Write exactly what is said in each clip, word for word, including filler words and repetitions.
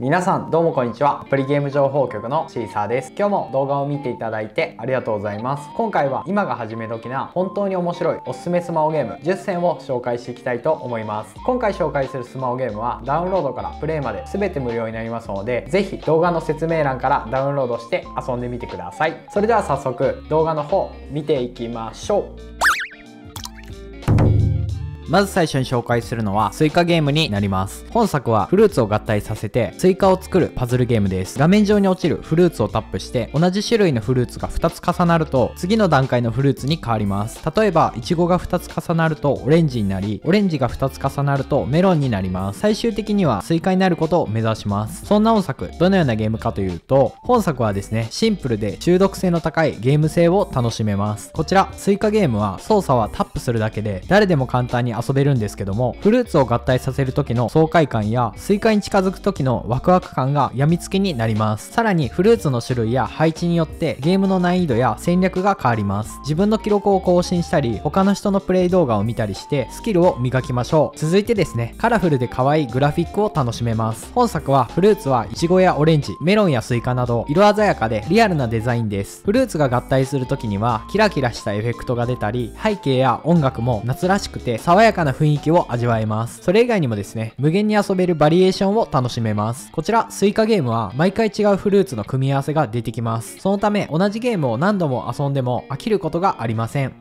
皆さんどうもこんにちは。プリゲーム情報局のシーサーです。今日も動画を見ていただいてありがとうございます。今回は今が始め時な本当に面白いおすすめスマホゲームじゅっせんを紹介していきたいと思います。今回紹介するスマホゲームはダウンロードからプレイまで全て無料になりますので、ぜひ動画の説明欄からダウンロードして遊んでみてください。それでは早速動画の方見ていきましょう。まず最初に紹介するのはスイカゲームになります。本作はフルーツを合体させてスイカを作るパズルゲームです。画面上に落ちるフルーツをタップして、同じ種類のフルーツがふたつ重なると次の段階のフルーツに変わります。例えばイチゴがふたつ重なるとオレンジになり、オレンジがふたつ重なるとメロンになります。最終的にはスイカになることを目指します。そんな本作、どのようなゲームかというと、本作はですねシンプルで中毒性の高いゲーム性を楽しめます。こちらスイカゲームは操作はタップするだけで誰でも簡単に遊べるんですけども、フルーツを合体させる時の爽快感やスイカに近づく時のワクワク感が病みつきになります。さらにフルーツの種類や配置によってゲームの難易度や戦略が変わります。自分の記録を更新したり、他の人のプレイ動画を見たりしてスキルを磨きましょう。続いてですね、カラフルで可愛いグラフィックを楽しめます。本作はフルーツはイチゴやオレンジ、メロンやスイカなど色鮮やかでリアルなデザインです。フルーツが合体する時にはキラキラしたエフェクトが出たり、背景や音楽も夏らしくて爽やかな爽やかな雰囲気を味わえます。それ以外にもですね、無限に遊べるバリエーションを楽しめます。こちらスイカゲームは毎回違うフルーツの組み合わせが出てきます。そのため同じゲームを何度も遊んでも飽きることがありません。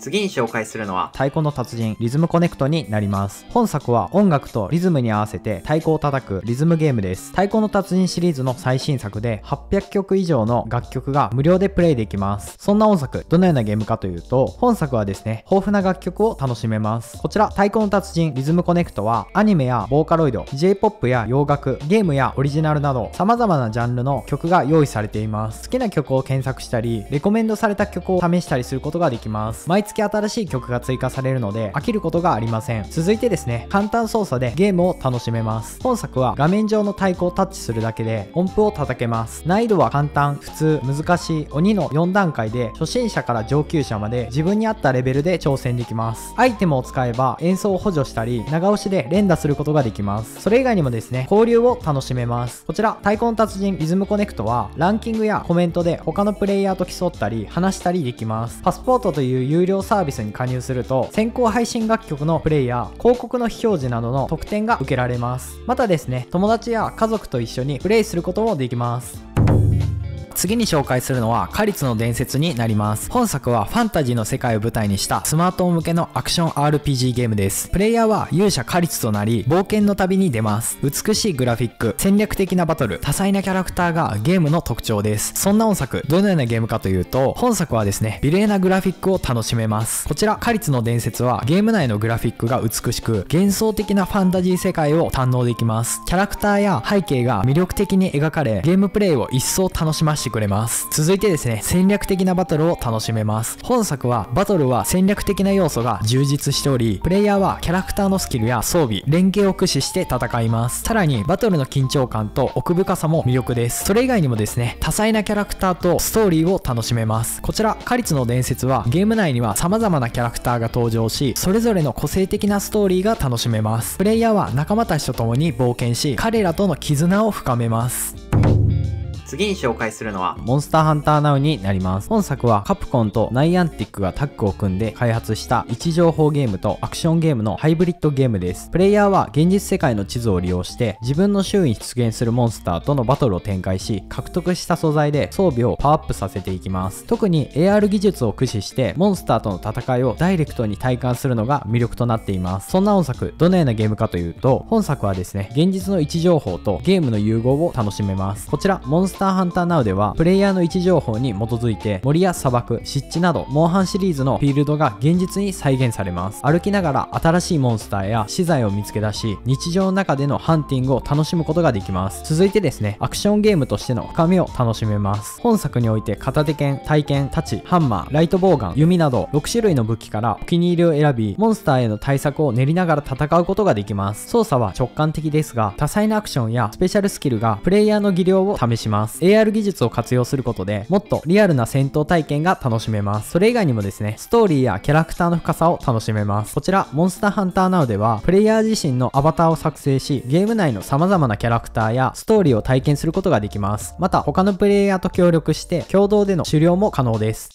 次に紹介するのは太鼓の達人リズムコネクトになります。本作は音楽とリズムに合わせて太鼓を叩くリズムゲームです。太鼓の達人シリーズの最新作ではっぴゃくきょく以上の楽曲が無料でプレイできます。そんな本作、どのようなゲームかというと、本作はですね、豊富な楽曲を楽しめます。こちら太鼓の達人リズムコネクトはアニメやボーカロイド、J-ポップ や洋楽、ゲームやオリジナルなど様々なジャンルの曲が用意されています。好きな曲を検索したり、レコメンドされた曲を試したりすることができます。毎月新しい曲が追加されるので飽きることがありません。続いてですね、簡単操作でゲームを楽しめます。本作は画面上の太鼓をタッチするだけで音符を叩けます。難易度は簡単、普通、難しい、鬼のよんだんかいで初心者から上級者まで自分に合ったレベルで挑戦できます。アイテムを使えば演奏を補助したり長押しで連打することができます。それ以外にもですね、交流を楽しめます。こちら太鼓の達人リズムコネクトはランキングやコメントで他のプレイヤーと競ったり話したりできます。パスポートという有料サービスに加入すると先行配信楽曲のプレイや広告の非表示などの特典が受けられます。またですね、友達や家族と一緒にプレイすることもできます。次に紹介するのはカリツの伝説になります。本作はファンタジーの世界を舞台にしたスマートフォン向けのアクション アールピージー ゲームです。プレイヤーは勇者カリツとなり冒険の旅に出ます。美しいグラフィック、戦略的なバトル、多彩なキャラクターがゲームの特徴です。そんな本作、どのようなゲームかというと、本作はですね美麗なグラフィックを楽しめます。こちらカリツの伝説はゲーム内のグラフィックが美しく幻想的なファンタジー世界を堪能できます。キャラクターや背景が魅力的に描かれゲームプレイを一層楽しましてくれます。続いてですね、戦略的なバトルを楽しめます。本作はバトルは戦略的な要素が充実しており、プレイヤーはキャラクターのスキルや装備、連携を駆使して戦います。さらにバトルの緊張感と奥深さも魅力です。それ以外にもですね、多彩なキャラクターとストーリーを楽しめます。こちらカリツの伝説はゲーム内には様々なキャラクターが登場し、それぞれの個性的なストーリーが楽しめます。プレイヤーは仲間たちと共に冒険し、彼らとの絆を深めます。次に紹介するのはモンスターハンターナウになります。本作はカプコンとナイアンティックがタッグを組んで開発した位置情報ゲームとアクションゲームのハイブリッドゲームです。プレイヤーは現実世界の地図を利用して自分の周囲に出現するモンスターとのバトルを展開し、獲得した素材で装備をパワーアップさせていきます。特に エーアール 技術を駆使してモンスターとの戦いをダイレクトに体感するのが魅力となっています。そんな本作、どのようなゲームかというと、本作はですね現実の位置情報とゲームの融合を楽しめます。こちらモンスターモンスターハンターナウではプレイヤーの位置情報に基づいて森や砂漠、湿地などモンハンシリーズのフィールドが現実に再現されます。歩きながら新しいモンスターや資材を見つけ出し、日常の中でのハンティングを楽しむことができます。続いてですね、アクションゲームとしての深みを楽しめます。本作において片手剣、体剣、太刀、ハンマー、ライトボーガン、弓などろくしゅるいの武器からお気に入りを選び、モンスターへの対策を練りながら戦うことができます。操作は直感的ですが多彩なアクションやスペシャルスキルがプレイヤーの技量を試します。ます。エーアール 技術を活用することで、もっとリアルな戦闘体験が楽しめます。それ以外にもですね、ストーリーやキャラクターの深さを楽しめます。こちら、モンスターハンターナウでは、プレイヤー自身のアバターを作成し、ゲーム内の様々なキャラクターやストーリーを体験することができます。また、他のプレイヤーと協力して、共同での狩猟も可能です。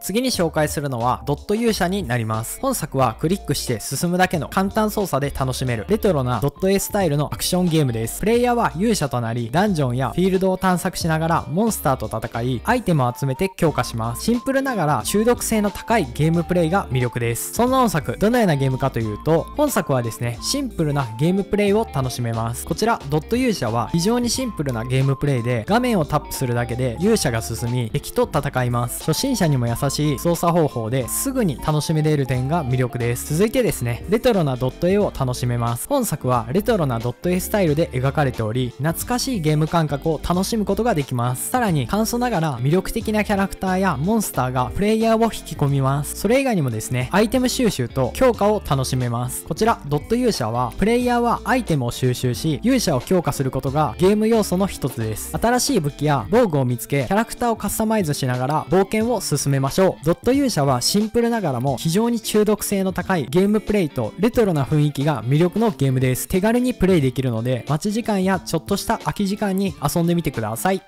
次に紹介するのはドット勇者になります。本作はクリックして進むだけの簡単操作で楽しめるレトロなドット絵スタイルのアクションゲームです。プレイヤーは勇者となりダンジョンやフィールドを探索しながらモンスターと戦いアイテムを集めて強化します。シンプルながら中毒性の高いゲームプレイが魅力です。そんな本作、どのようなゲームかというと、本作はですね、シンプルなゲームプレイを楽しめます。こちらドット勇者は非常にシンプルなゲームプレイで画面をタップするだけで勇者が進み敵と戦います。初心者にも優しい操作方法ですぐに楽しめれる点が魅力です。続いてですね、レトロなドット絵を楽しめます。本作はレトロなドット絵スタイルで描かれており、懐かしいゲーム感覚を楽しむことができます。さらに簡素ながら魅力的なキャラクターやモンスターがプレイヤーを引き込みます。それ以外にもですね、アイテム収集と強化を楽しめます。こちらドット勇者はプレイヤーはアイテムを収集し勇者を強化することがゲーム要素の一つです。新しい武器や防具を見つけキャラクターをカスタマイズしながら冒険を進めましょう。ドット勇者はシンプルながらも非常に中毒性の高いゲームプレイとレトロな雰囲気が魅力のゲームです。手軽にプレイできるので待ち時間やちょっとした空き時間に遊んでみてください。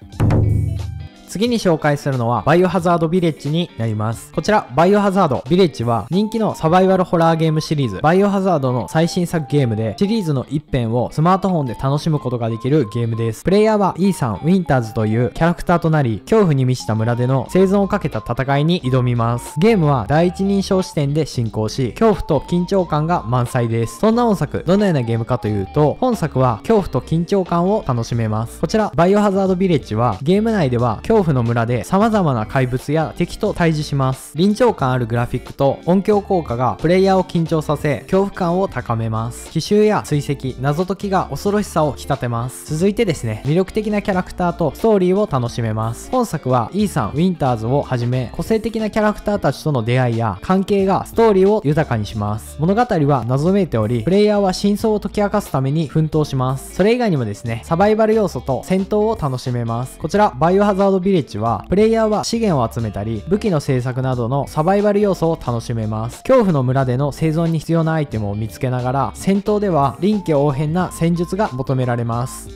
次に紹介するのはバイオハザードヴィレッジになります。こちらバイオハザードヴィレッジは人気のサバイバルホラーゲームシリーズバイオハザードの最新作ゲームで、シリーズの一編をスマートフォンで楽しむことができるゲームです。プレイヤーはイーサン・ウィンターズというキャラクターとなり、恐怖に満ちた村での生存をかけた戦いに挑みます。ゲームは第一人称視点で進行し、恐怖と緊張感が満載です。そんな本作、どのようなゲームかというと、本作は恐怖と緊張感を楽しめます。こちらバイオハザードヴィレッジはゲーム内では恐怖恐怖の村で様々な怪物や敵と対峙します。臨場感あるグラフィックと音響効果がプレイヤーを緊張させ恐怖感を高めます。奇襲や追跡、謎解きが恐ろしさを引き立てます。続いてですね、魅力的なキャラクターとストーリーを楽しめます。本作はイーサン・ウィンターズをはじめ個性的なキャラクターたちとの出会いや関係がストーリーを豊かにします。物語は謎めいており、プレイヤーは真相を解き明かすために奮闘します。それ以外にもですね、サバイバル要素と戦闘を楽しめます。こちらバイオハザードヴィレッジはプレイヤーは資源を集めたり武器の製作などのサバイバル要素を楽しめます。恐怖の村での生存に必要なアイテムを見つけながら、戦闘では臨機応変な戦術が求められます。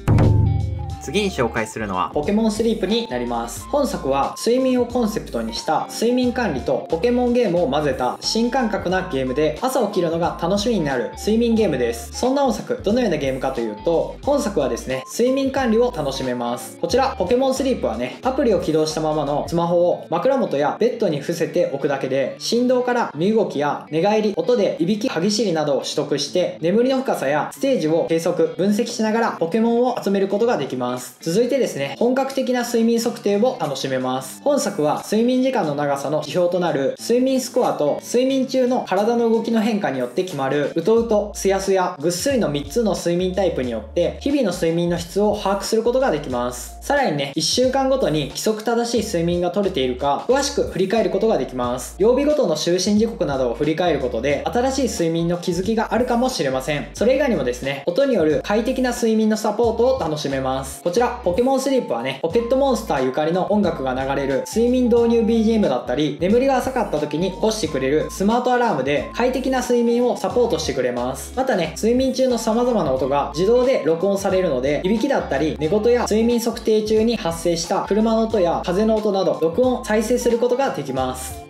次に紹介するのはポケモンスリープになります。本作は睡眠をコンセプトにした睡眠管理とポケモンゲームを混ぜた新感覚なゲームで、朝起きるのが楽しみになる睡眠ゲームです。そんな本作、どのようなゲームかというと、本作はですね、睡眠管理を楽しめます。こちらポケモンスリープはね、アプリを起動したままのスマホを枕元やベッドに伏せておくだけで、振動から身動きや寝返り、音でいびき、歯ぎしりなどを取得して眠りの深さやステージを計測分析しながらポケモンを集めることができます。続いてですね、本格的な睡眠測定を楽しめます。本作は睡眠時間の長さの指標となる睡眠スコアと、睡眠中の体の動きの変化によって決まるうとうと、すやすや、ぐっすりのみっつの睡眠タイプによって日々の睡眠の質を把握することができます。さらにね、いっしゅうかんごとに規則正しい睡眠が取れているか詳しく振り返ることができます。曜日ごとの就寝時刻などを振り返ることで新しい睡眠の気づきがあるかもしれません。それ以外にもですね、音による快適な睡眠のサポートを楽しめます。こちらポケモンスリープはね、ポケットモンスターゆかりの音楽が流れる睡眠導入 ビージーエム だったり、眠りが浅かった時に起こしてくれるスマートアラームで快適な睡眠をサポートしてくれます。またね、睡眠中の様々な音が自動で録音されるので、いびきだったり寝言や睡眠測定中に発生した車の音や風の音など録音再生することができます。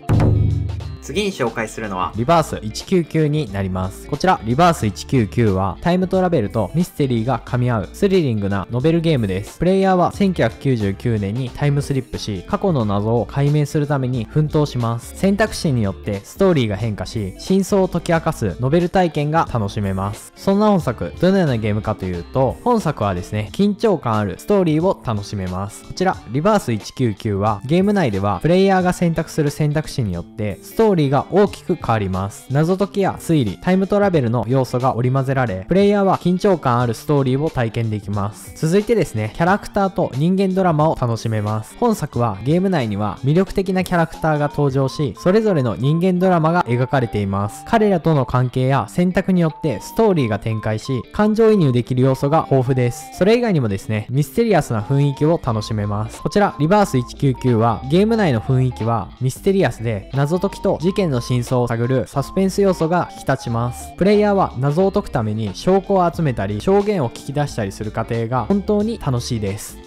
次に紹介するのはリバースいちきゅうきゅうになります。こちらリバースいちきゅうきゅうはタイムトラベルとミステリーが噛み合うスリリングなノベルゲームです。プレイヤーはせんきゅうひゃくきゅうじゅうきゅうねんにタイムスリップし、過去の謎を解明するために奮闘します。選択肢によってストーリーが変化し、真相を解き明かすノベル体験が楽しめます。そんな本作、どのようなゲームかというと、本作はですね、緊張感あるストーリーを楽しめます。こちらリバースいちきゅうきゅうはゲーム内ではプレイヤーが選択する選択肢によってストーリートーリーが大きく変わります。謎解きや推理、タイムトラベルの要素が織り交ぜられ、プレイヤーは緊張感あるストーリーを体験できます。続いてですね、キャラクターと人間ドラマを楽しめます。本作はゲーム内には魅力的なキャラクターが登場し、それぞれの人間ドラマが描かれています。彼らとの関係や選択によってストーリーが展開し、感情移入できる要素が豊富です。それ以外にもですね、ミステリアスな雰囲気を楽しめます。こちら、リバースいちきゅうきゅうはゲーム内の雰囲気はミステリアスで、謎解きと事件の真相を探るサスペンス要素が引き立ちます。プレイヤーは謎を解くために証拠を集めたり、証言を聞き出したりする過程が本当に楽しいです。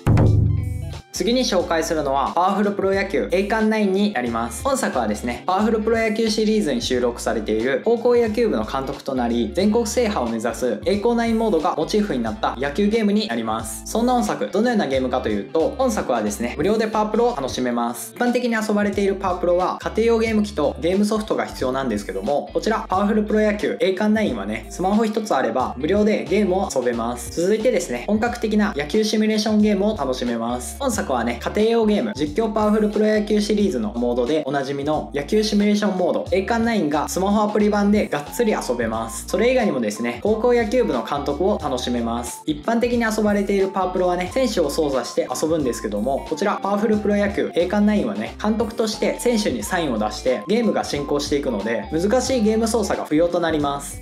次に紹介するのはパワフルプロ野球栄冠ナインになります。本作はですね、パワフルプロ野球シリーズに収録されている高校野球部の監督となり、全国制覇を目指す栄光ナインモードがモチーフになった野球ゲームになります。そんな本作、どのようなゲームかというと、本作はですね、無料でパワプロを楽しめます。一般的に遊ばれているパワプロは家庭用ゲーム機とゲームソフトが必要なんですけども、こちらパワフルプロ野球栄冠ナインはね、スマホ一つあれば無料でゲームを遊べます。続いてですね、本格的な野球シミュレーションゲームを楽しめます。本作はね、家庭用ゲーム実況パワフルプロ野球シリーズのモードでおなじみの野球シミュレーションモード栄冠ナインがスマホアプリ版でがっつり遊べます。それ以外にもですね、高校野球部の監督を楽しめます。一般的に遊ばれているパワプロはね、選手を操作して遊ぶんですけども、こちらパワフルプロ野球栄冠ナインはね、監督として選手にサインを出してゲームが進行していくので、難しいゲーム操作が不要となります。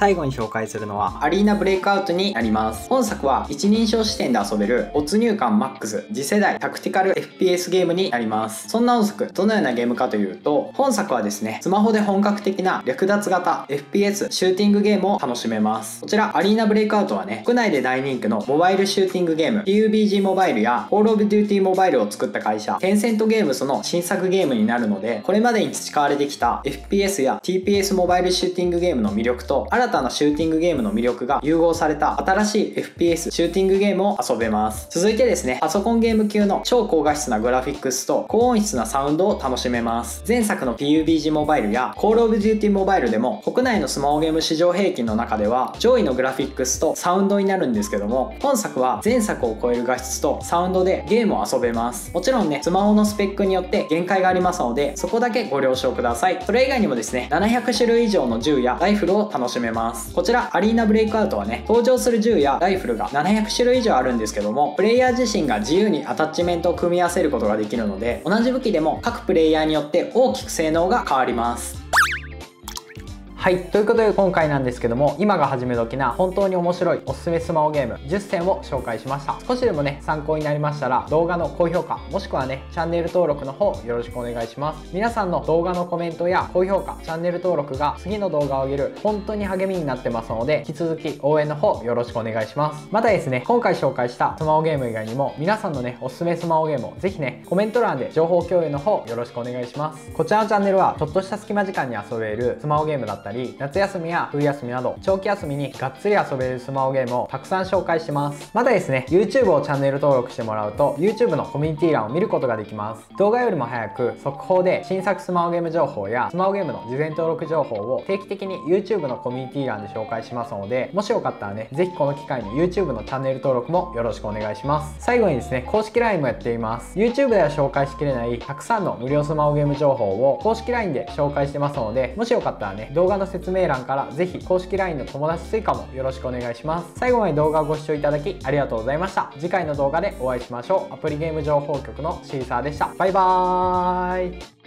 最後に紹介するのはアリーナブレイクアウトになります。本作は一人称視点で遊べる没入感マックス次世代タクティカル エフピーエス ゲームになります。そんな本作、どのようなゲームかというと、本作はですね、スマホで本格的な略奪型 エフピーエス シューティングゲームを楽しめます。こちらアリーナブレイクアウトはね、国内で大人気のモバイルシューティングゲーム ピーユービージー モバイルや Call of Duty モバイルを作った会社テンセントゲームスの新作ゲームになるので、これまでに培われてきた エフピーエス や ティーピーエス モバイルシューティングゲームの魅力と新たな新たなシューティングゲームの魅力が融合された新しい エフピーエス シューティングゲームを遊べます。続いてですね、パソコンゲーム級の超高画質なグラフィックスと高音質なサウンドを楽しめます。前作の ピーユービージー モバイルや Call of Duty モバイルでも国内のスマホゲーム市場平均の中では上位のグラフィックスとサウンドになるんですけども、本作は前作を超える画質とサウンドでゲームを遊べます。もちろんね、スマホのスペックによって限界がありますので、そこだけご了承ください。それ以外にもですね、ななひゃくしゅるい以上の銃やライフルを楽しめます。こちらアリーナブレイクアウトはね、登場する銃やライフルがななひゃくしゅるい以上あるんですけども、プレイヤー自身が自由にアタッチメントを組み合わせることができるので、同じ武器でも各プレイヤーによって大きく性能が変わります。はい、ということで今回なんですけども、今が始め時な本当に面白いおすすめスマホゲームじゅっせんを紹介しました。少しでもね、参考になりましたら動画の高評価、もしくはね、チャンネル登録の方よろしくお願いします。皆さんの動画のコメントや高評価、チャンネル登録が次の動画を上げる本当に励みになってますので、引き続き応援の方よろしくお願いします。またですね、今回紹介したスマホゲーム以外にも皆さんのね、おすすめスマホゲームをぜひね、コメント欄で情報共有の方よろしくお願いします。こちらのチャンネルはちょっとした隙間時間に遊べるスマホゲームだったり夏休みや冬休みなど長期休みにがっつり遊べるスマホゲームをたくさん紹介してます。またですね、 YouTube をチャンネル登録してもらうと YouTube のコミュニティ欄を見ることができます。動画よりも早く速報で新作スマホゲーム情報やスマホゲームの事前登録情報を定期的に YouTube のコミュニティ欄で紹介しますので、もしよかったらね、是非この機会に YouTube のチャンネル登録もよろしくお願いします。最後にですね、公式 ライン もやっています。 YouTube では紹介しきれないたくさんの無料スマホゲーム情報を公式 ライン で紹介してますので、もしよかったらね、動画の説明欄からぜひ公式 ライン の友達追加もよろしくお願いします。最後まで動画をご視聴いただきありがとうございました。次回の動画でお会いしましょう。アプリゲーム情報局のシーサーでした。バイバーイ。